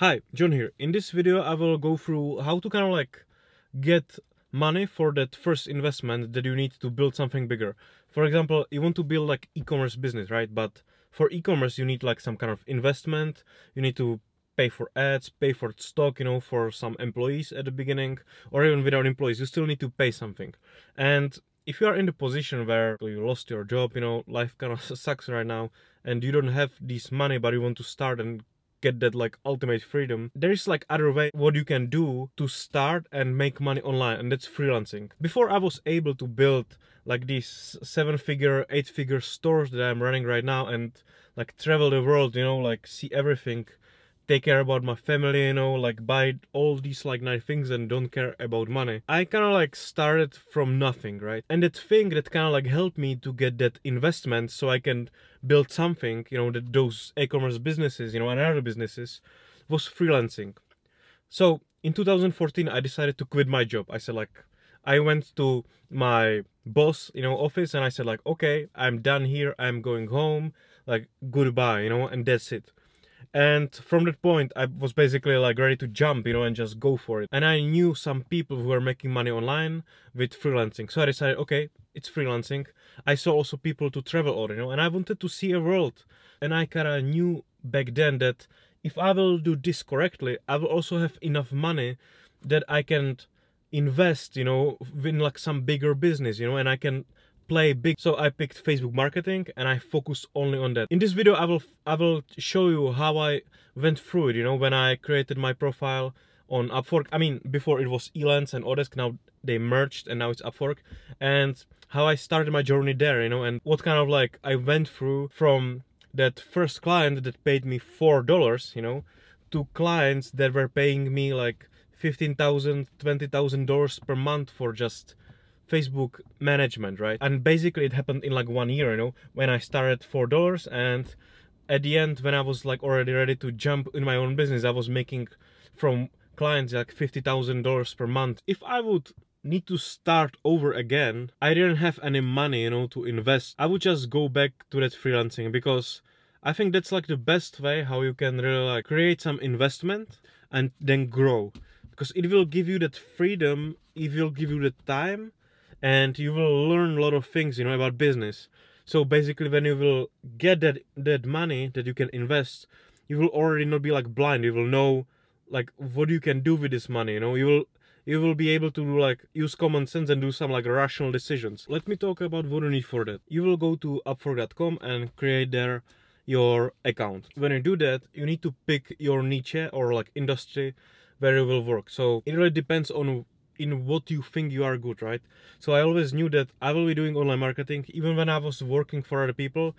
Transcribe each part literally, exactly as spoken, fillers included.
Hi, John here. In this video I will go through how to kind of like get money for that first investment that you need to build something bigger. For example, you want to build like e-commerce business, right? But for e-commerce you need like some kind of investment. You need to pay for ads, pay for stock, you know, for some employees at the beginning, or even without employees, you still need to pay something. And if you are in the position where you lost your job, you know, life kind of sucks right now, and you don't have this money but you want to start and get that like ultimate freedom, there is like other way what you can do to start and make money online, and that's freelancing. Before I was able to build like these seven figure, eight figure stores that I'm running right now and like travel the world, you know, like see everything, take care about my family, you know, like buy all these like nice things and don't care about money. I kind of like started from nothing, right? And that thing that kind of like helped me to get that investment so I can build something, you know, that those e-commerce businesses, you know, and other businesses, was freelancing. So in two thousand fourteen, I decided to quit my job. I said like, I went to my boss, you know, office, and I said like, okay, I'm done here. I'm going home, like goodbye, you know, and that's it. And from that point, I was basically like ready to jump, you know, and just go for it. And I knew some people who were making money online with freelancing. So I decided, okay, it's freelancing. I saw also people to travel or, you know, and I wanted to see a world. And I kind of knew back then that if I will do this correctly, I will also have enough money that I can invest, you know, in like some bigger business, you know, and I can play big. So I picked Facebook marketing and I focused only on that. In this video I will I will show you how I went through it, you know, when I created my profile on Upwork. I mean, before it was Elance and Odesk, now they merged and now it's Upwork, and how I started my journey there, you know, and what kind of like I went through from that first client that paid me four dollars, you know, to clients that were paying me like fifteen thousand dollars, twenty thousand dollars per month for just Facebook management, right? And basically it happened in like one year, you know, when I started four dollars, and at the end when I was like already ready to jump in my own business, I was making from clients like fifty thousand dollars per month. If I would need to start over again, I didn't have any money, you know, to invest. I would just go back to that freelancing, because I think that's like the best way how you can really like create some investment and then grow, because it will give you that freedom, it will give you the time, and you will learn a lot of things, you know, about business. So basically when you will get that that money that you can invest, you will already not be like blind. You will know like what you can do with this money, you know. You will you will be able to like use common sense and do some like rational decisions. Let me talk about what you need for that. You will go to upwork dot com and create there your account. When you do that, you need to pick your niche or like industry where you will work. So it really depends on in what you think you are good, right? So I always knew that I will be doing online marketing. Even when I was working for other people,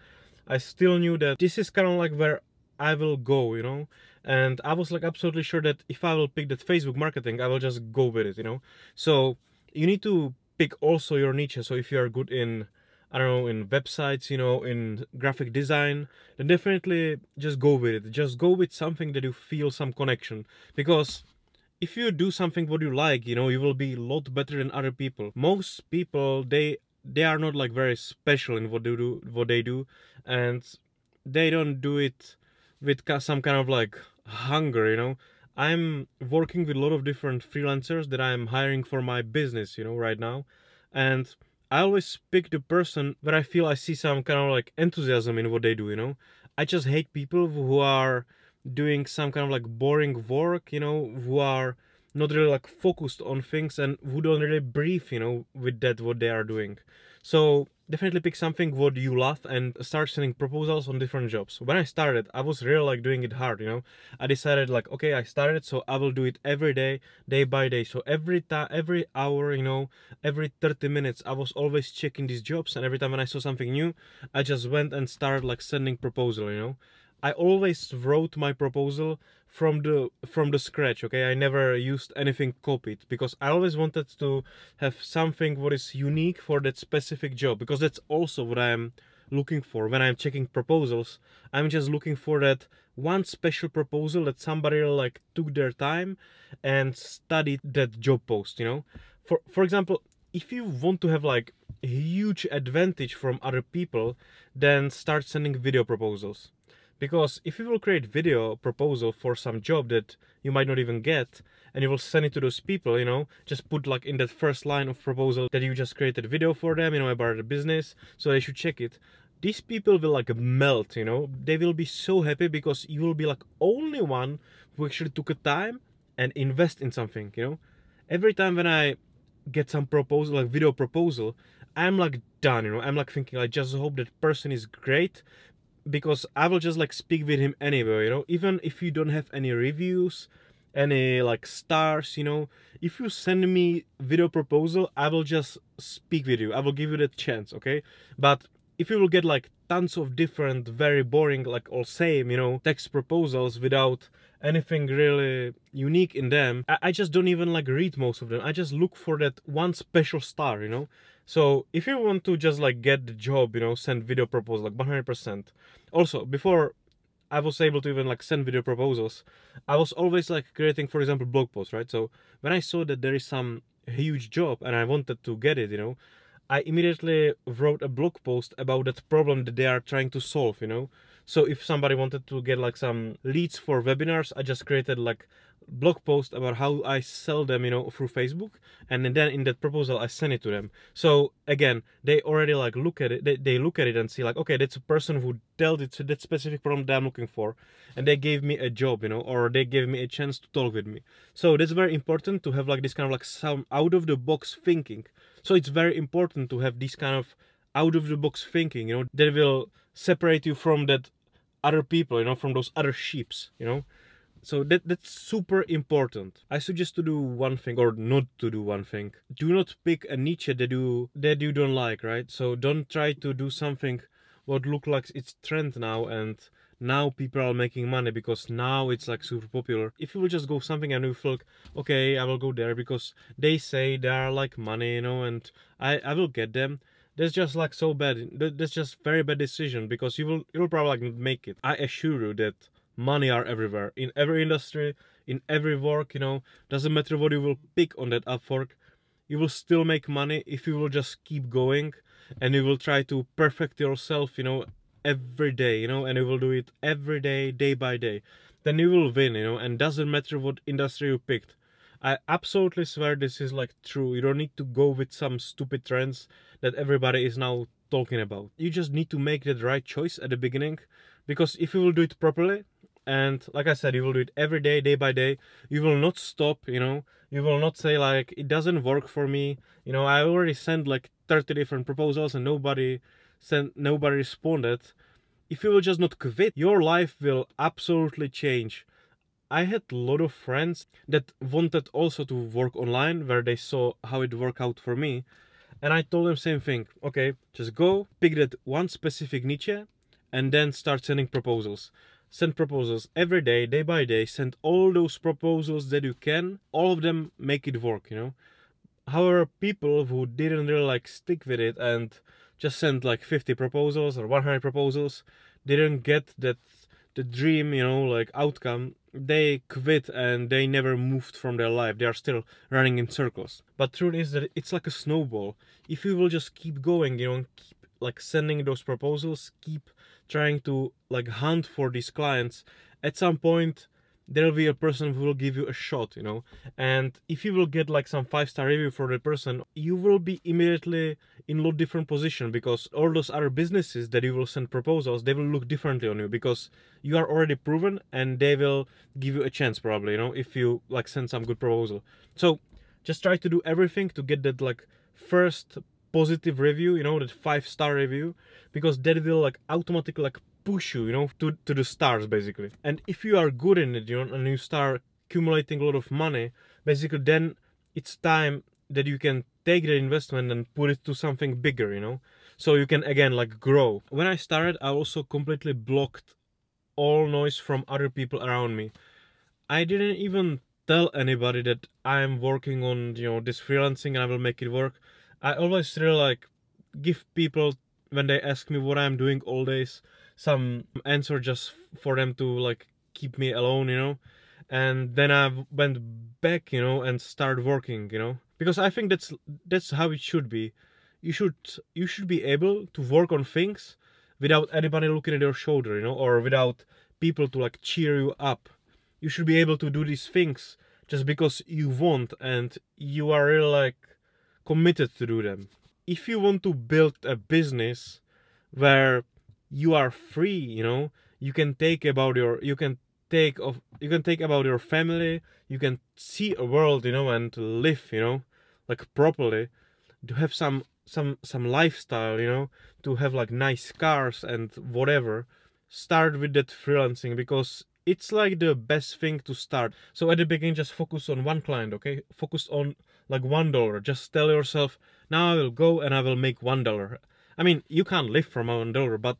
I still knew that this is kind of like where I will go, you know? And I was like absolutely sure that if I will pick that Facebook marketing, I will just go with it, you know? So you need to pick also your niche. So if you are good in, I don't know, in websites, you know, in graphic design, then definitely just go with it. Just go with something that you feel some connection, because if you do something what you like, you know, you will be a lot better than other people. Most people, they they are not like very special in what they do, what they do, and they don't do it with some kind of like hunger, you know. I'm working with a lot of different freelancers that I'm hiring for my business, you know, right now, and I always pick the person where I feel I see some kind of like enthusiasm in what they do, you know. I just hate people who are doing some kind of like boring work, you know, who are not really like focused on things and who don't really breathe, you know, with that what they are doing. So definitely pick something what you love and start sending proposals on different jobs. When I started, I was really like doing it hard, you know. I decided like, okay, I started, so I will do it every day, day by day. So every time, every hour, you know, every thirty minutes, I was always checking these jobs, and every time when I saw something new, I just went and started like sending proposal, you know. I always wrote my proposal from the from the scratch, okay? I never used anything copied, because I always wanted to have something what is unique for that specific job, because that's also what I'm looking for. When I'm checking proposals, I'm just looking for that one special proposal that somebody like took their time and studied that job post, you know? For for example, if you want to have like a huge advantage from other people, then start sending video proposals. Because if you will create video proposal for some job that you might not even get, and you will send it to those people, you know, just put like in that first line of proposal that you just created a video for them, you know, about the business, so they should check it. These people will like melt, you know, they will be so happy because you will be like only one who actually took a time and invest in something, you know. Every time when I get some proposal, like video proposal, I'm like done, you know, I'm like thinking I just hope that person is great, because I will just like speak with him anyway, you know, even if you don't have any reviews, any like stars, you know, if you send me video proposal, I will just speak with you, I will give you that chance, okay? But if you will get like tons of different, very boring, like all same, you know, text proposals without anything really unique in them, I, I just don't even like read most of them, I just look for that one special star, you know. So if you want to just like get the job, you know, send video proposal like one hundred percent. Also, before I was able to even like send video proposals, I was always like creating, for example, blog posts, right? So when I saw that there is some huge job and I wanted to get it, you know, I immediately wrote a blog post about that problem that they are trying to solve, you know. So if somebody wanted to get like some leads for webinars, I just created like blog post about how I sell them, you know, through Facebook, and then in that proposal I send it to them. So again, they already like look at it, they, they look at it and see like, okay, that's a person who dealt it to that specific problem that I'm looking for, and they gave me a job, you know, or they gave me a chance to talk with me. So that's very important to have like this kind of like some out of the box thinking. So it's very important to have this kind of out of the box thinking, you know, that will separate you from that other people, you know, from those other sheeps, you know. So that that's super important. I suggest to do one thing, or not to do one thing. Do not pick a niche that you that you don't like, right? So don't try to do something what look like it's trend now, and now people are making money because now it's like super popular. If you will just go something and you feel like, okay, I will go there because they say they are like money, you know, and I I will get them. That's just like so bad. That's just very bad decision, because you will you'll probably like not make it. I assure you that money are everywhere, in every industry, in every work, you know. Doesn't matter what you will pick on that Upwork, you will still make money if you will just keep going and you will try to perfect yourself, you know, every day, you know, and you will do it every day, day by day. Then you will win, you know, and doesn't matter what industry you picked. I absolutely swear this is like true. You don't need to go with some stupid trends that everybody is now talking about. You just need to make the right choice at the beginning, because if you will do it properly, and like I said, you will do it every day, day by day, you will not stop, you know, you will not say like, it doesn't work for me, you know, I already sent like thirty different proposals and nobody sent, nobody responded. If you will just not quit, your life will absolutely change. I had a lot of friends that wanted also to work online, where they saw how it worked out for me. And I told them same thing. Okay, just go, pick that one specific niche, and then start sending proposals. Send proposals every day, day by day. Send all those proposals that you can. All of them, make it work, you know. However, people who didn't really like stick with it and just sent like fifty proposals or one hundred proposals, didn't get that the dream, you know, like outcome, they quit and they never moved from their life. They are still running in circles. But truth is that it's like a snowball. If you will just keep going, you know, and keep like sending those proposals, keep trying to like hunt for these clients, at some point there will be a person who will give you a shot, you know. And if you will get like some five-star review for the person, you will be immediately in a lot different position, because all those other businesses that you will send proposals, they will look differently on you, because you are already proven and they will give you a chance probably, you know, if you like send some good proposal. So just try to do everything to get that like first positive review, you know, that five-star review, because that will like automatically like push you, you know, to, to the stars basically. And if you are good in it, you know, and you start accumulating a lot of money, basically then it's time that you can take the investment and put it to something bigger, you know, so you can again like grow. When I started, I also completely blocked all noise from other people around me. I didn't even tell anybody that I'm working on, you know, this freelancing and I will make it work. I always really like give people, when they ask me what I'm doing all days, some answer just for them to like keep me alone, you know. And then I went back, you know, and started working, you know, because I think that's that's how it should be. You should you should be able to work on things without anybody looking at your shoulder, you know, or without people to like cheer you up. You should be able to do these things just because you want and you are really like committed to do them. If you want to build a business where you are free, you know, you can take about your, you can take of, you can take about your family, you can see a world, you know, and live, you know, like properly, to have some, some, some lifestyle, you know, to have like nice cars and whatever. Start with that freelancing, because it's like the best thing to start. So at the beginning, just focus on one client, okay? Focus on like one dollar. Just tell yourself, now I will go and I will make one dollar. I mean, you can't live from one dollar, but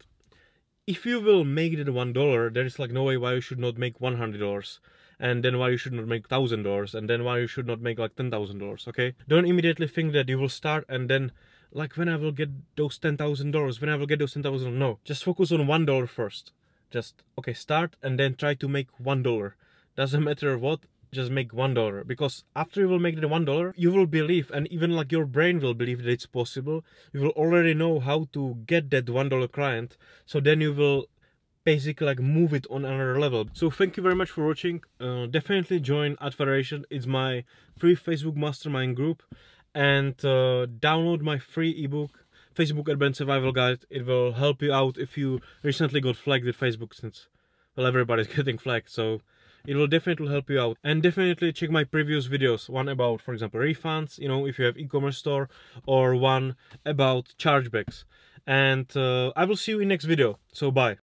if you will make it one dollar, there is like no way why you should not make one hundred dollars, and then why you should not make thousand dollars, and then why you should not make like ten thousand dollars. Okay? Don't immediately think that you will start and then like, when I will get those ten thousand dollars, when I will get those ten thousand. No, just focus on one dollar first. Just, okay, start and then try to make one dollar. Doesn't matter what, just make one dollar. Because after you will make the one dollar, you will believe, and even like your brain will believe that it's possible. You will already know how to get that one dollar client. So then you will basically like move it on another level. So thank you very much for watching. Uh, definitely join Ad Federation. It's my free Facebook mastermind group. And uh, download my free ebook, Facebook Ad Ban Survival Guide. It will help you out if you recently got flagged with Facebook, since, well, everybody's getting flagged, so it will definitely help you out. And definitely check my previous videos, one about, for example, refunds, you know, if you have e-commerce store, or one about chargebacks. And uh, I will see you in next video, so bye.